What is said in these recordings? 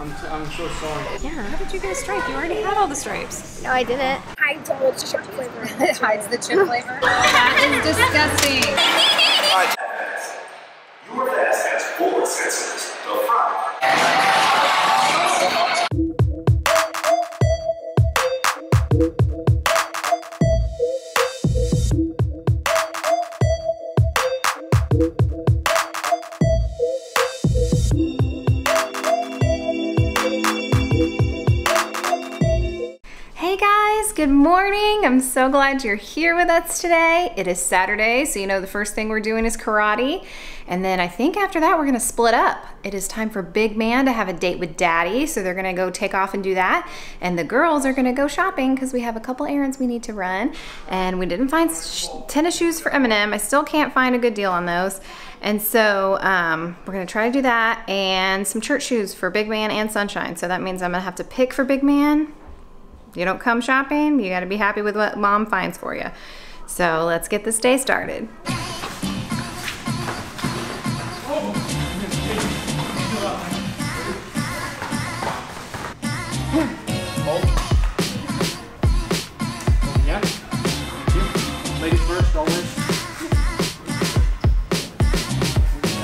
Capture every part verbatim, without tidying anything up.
I'm, t I'm so sorry. Yeah, how did you get a stripe? You already had all the stripes. No, I didn't. Hides the whole chip flavor. It hides the chip flavor. Oh, that is disgusting. Your desk has four sensors. Go fry. Good morning. I'm so glad you're here with us today. It is Saturday, so you know the first thing we're doing is karate. And then I think after that, we're gonna split up. It is time for Big Man to have a date with Daddy, so they're gonna go take off and do that. And the girls are gonna go shopping because we have a couple errands we need to run. And we didn't find sh tennis shoes for M and M. I still can't find a good deal on those. And so um, we're gonna try to do that and some church shoes for Big Man and Sunshine. So that means I'm gonna have to pick for Big Man. You don't come shopping, you gotta be happy with what mom finds for you. So let's get this day started. Oh, yeah. Thank you. Ladies first, always.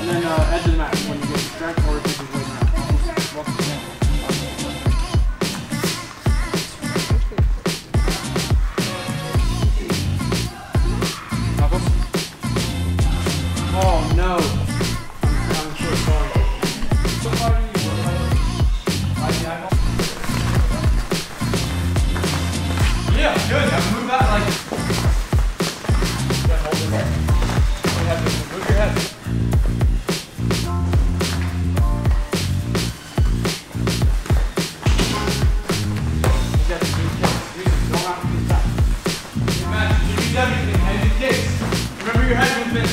And then uh, edge of the mat when you get distracted or if you can wait now. Oh no, I'm so sorry. So far you were yeah, good. Now move that like yeah, hold it there. You have to move your head. You got to do this. Don't have to do that. Imagine you do everything and it kicks. Remember your head movement.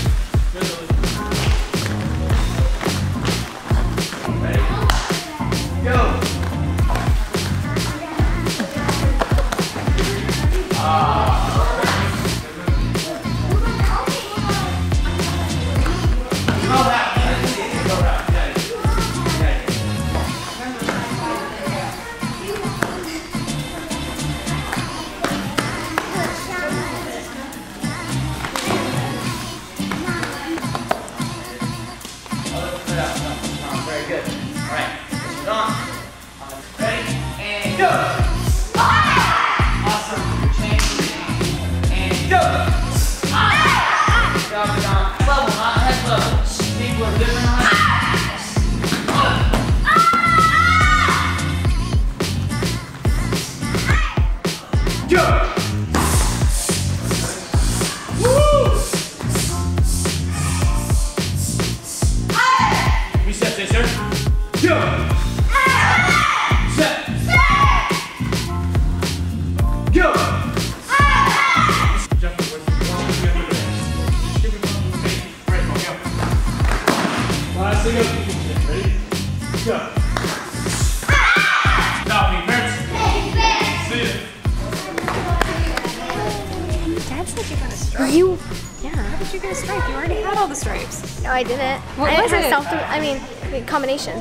I didn't. What I was didn't it? Self I mean, combination.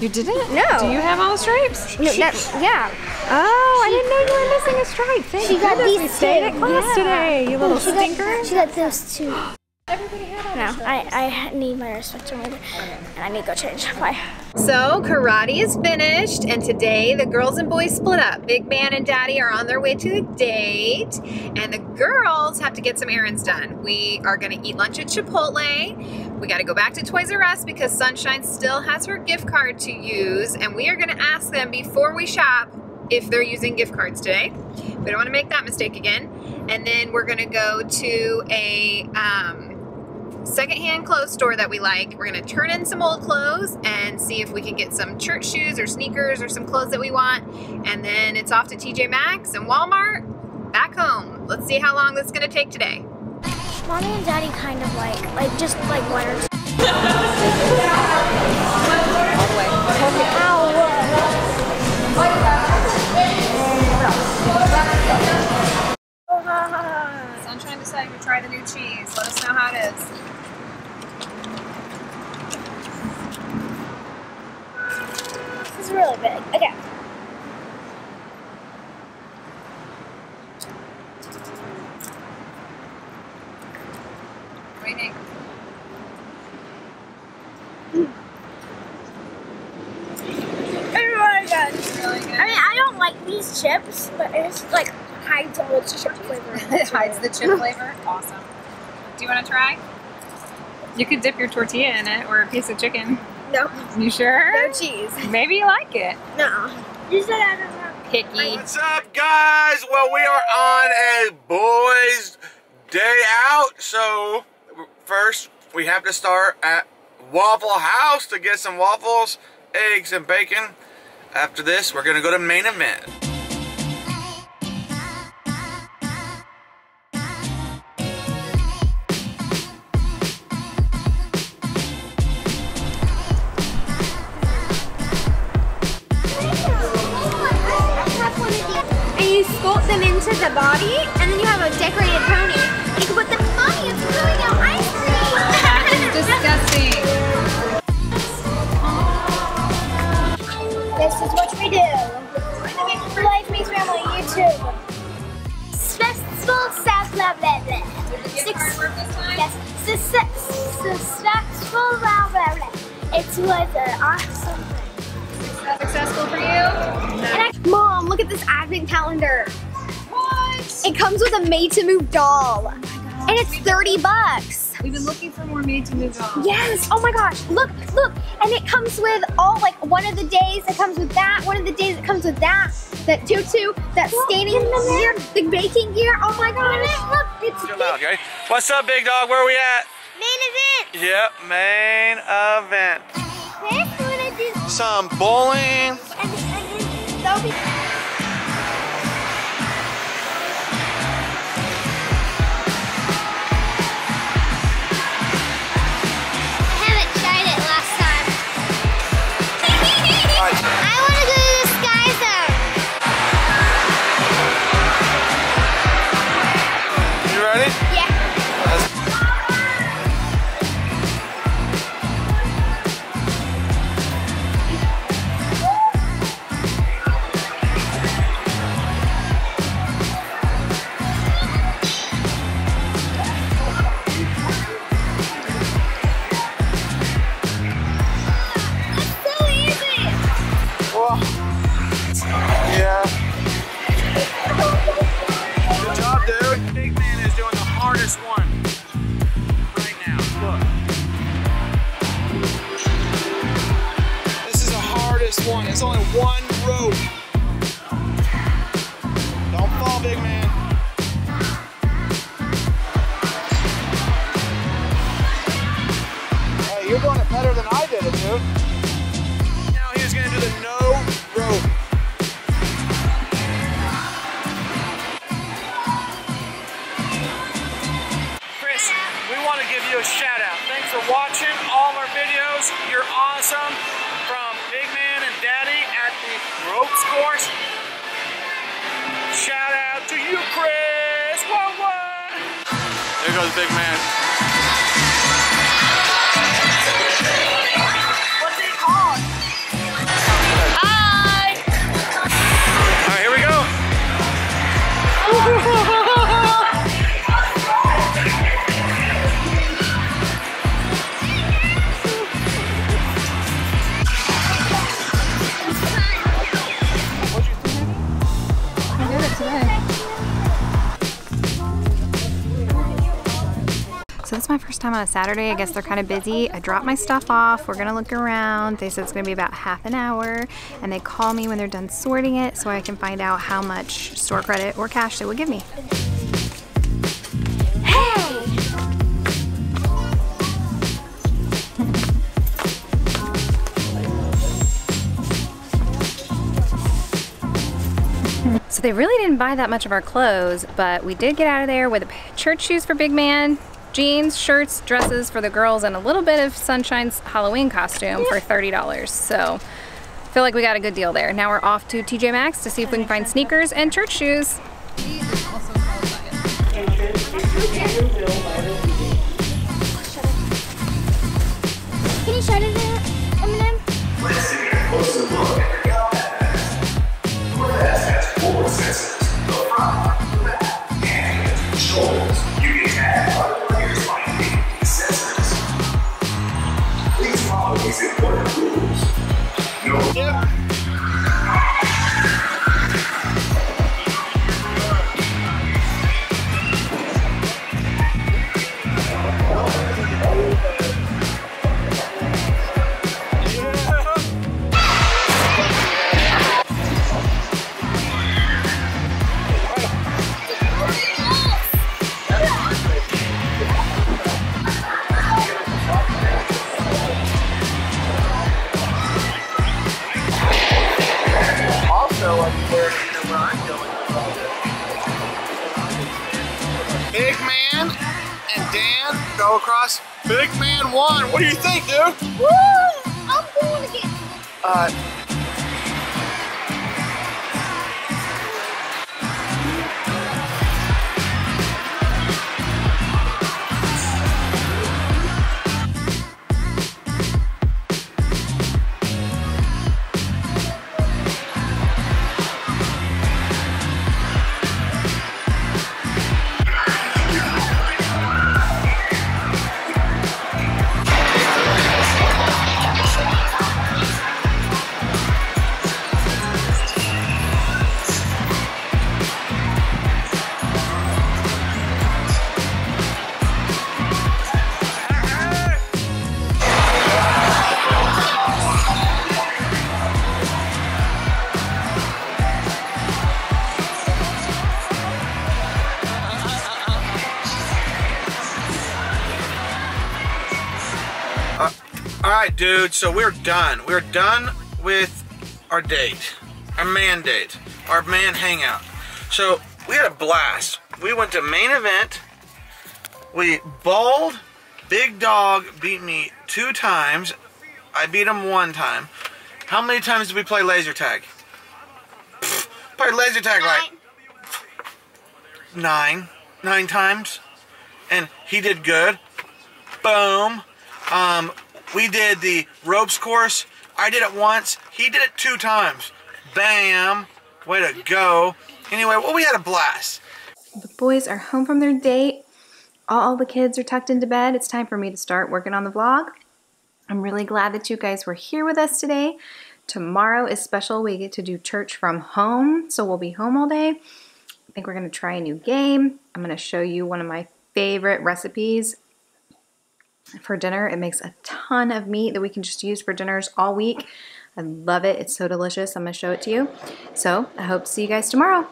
You didn't? No. Do you have all the stripes? No, not, yeah. Oh, I didn't know you were missing a stripe. Thank she got these two. You stayed at class yeah. today, you little she stinker. Got, she got those two. Everybody had all no, the stripes. I, I need my restrictor order, and I need to go change. Bye. So, karate is finished, and today the girls and boys split up. Big Man and Daddy are on their way to the date, and the girls have to get some errands done. We are gonna eat lunch at Chipotle. We gotta go back to Toys R Us because Sunshine still has her gift card to use, and we are gonna ask them before we shop if they're using gift cards today. We don't wanna make that mistake again. And then we're gonna go to a, um, secondhand clothes store that we like. We're gonna turn in some old clothes and see if we can get some church shoes or sneakers or some clothes that we want. And then it's off to T J Maxx and Walmart, back home. Let's see how long this is gonna take today. Mommy and Daddy kind of like, like just like one or two. Sunshine decided to try the new cheese. Let us know how it is. It's really big. Okay. Waiting. Mm. It's really good. I mean, I don't like these chips, but it's like hides all the chip flavor. It hides the chip flavor. Awesome. Do you want to try? You could dip your tortilla in it or a piece of chicken. No. You sure? No cheese. Maybe you like it. No. You said I don't know. Picky. What's up, guys? Well, we are on a boys' day out, so first we have to start at Waffle House to get some waffles, eggs, and bacon. After this, we're gonna go to Main Event. Them into the body, and then you have a decorated pony. You can put them in the body, it's really no ice cream. That is disgusting. This is what we do. We're gonna make for Life Meets Family YouTube. Successful, self love, blah, blah, blah. Six, yes. Successful, blah, blah, blah. It was an awesome thing. Is that successful for you? No. Mom, look at this advent calendar. What? It comes with a Made to Move doll. Oh my gosh. And it's thirty bucks. We've been looking for more Made to Move dolls. Yes, oh my gosh, look, look. And it comes with all, like, one of the days it comes with that, one of the days it comes with that, that tutu, that look, skating gear, the baking gear, oh my gosh. Look, it's big. Loud, right? What's up, big dog, where are we at? Main Event. Yep, Main Event. This one I did. Some bowling. And one. It's only one rope. Don't fall, big man. Hey, you're doing it better than I did it, dude. Now he's gonna do the no rope. Chris, we want to give you a shout out. Thanks for watching all our videos. You're awesome. Ropes course. Shout out to you, Chris. Whoa, whoa. There goes the big man. What's it called? Hi. All right, here we go. So that's my first time on a Saturday. I guess they're kind of busy. I dropped my stuff off. We're gonna look around. They said it's gonna be about half an hour, and they call me when they're done sorting it so I can find out how much store credit or cash they would give me. So they really didn't buy that much of our clothes, but we did get out of there with church shoes for big man, jeans, shirts, dresses for the girls, and a little bit of Sunshine's Halloween costume for thirty dollars. So I feel like we got a good deal there. Now we're off to T J Maxx to see if we can find sneakers and church shoes. Can you show them the M and M? Big Man and Dan go across Big Man one. What do you think, dude? Woo! I'm doing it again. Uh, Alright, dude, so we're done. We're done with our date, our man date, our man hangout. So we had a blast. We went to Main Event. We balled. Big Dog beat me two times. I beat him one time. How many times did we play laser tag? Pfft, played laser tag like nine. Nine times. And he did good. Boom. Um... We did the ropes course. I did it once. He did it two times. Bam. Way to go. Anyway, well, we had a blast. The boys are home from their date. All the kids are tucked into bed. It's time for me to start working on the vlog. I'm really glad that you guys were here with us today. Tomorrow is special. We get to do church from home, so we'll be home all day. I think we're going to try a new game. I'm going to show you one of my favorite recipes for dinner. It makes a ton of meat that we can just use for dinners all week. I love it. It's so delicious. I'm going to show it to you. So I hope to see you guys tomorrow.